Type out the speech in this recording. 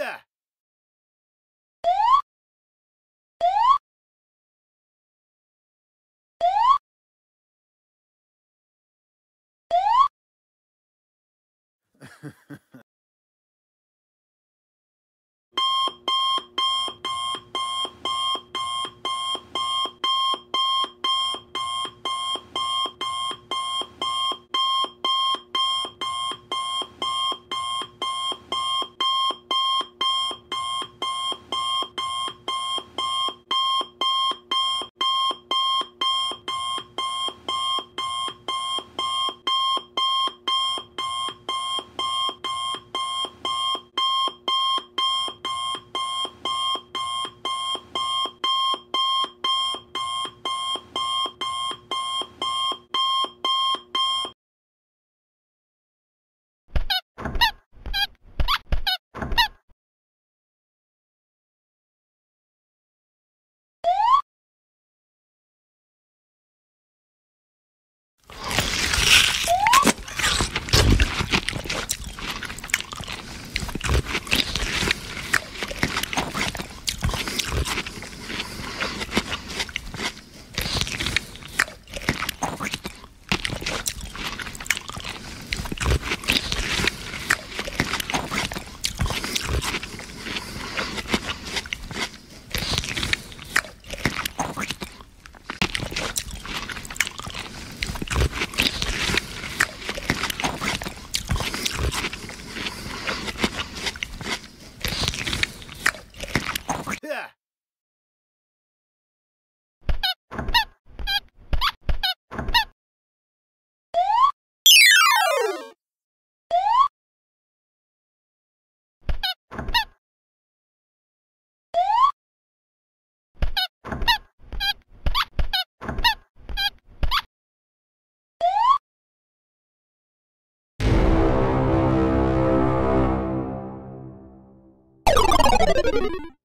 Yeah. You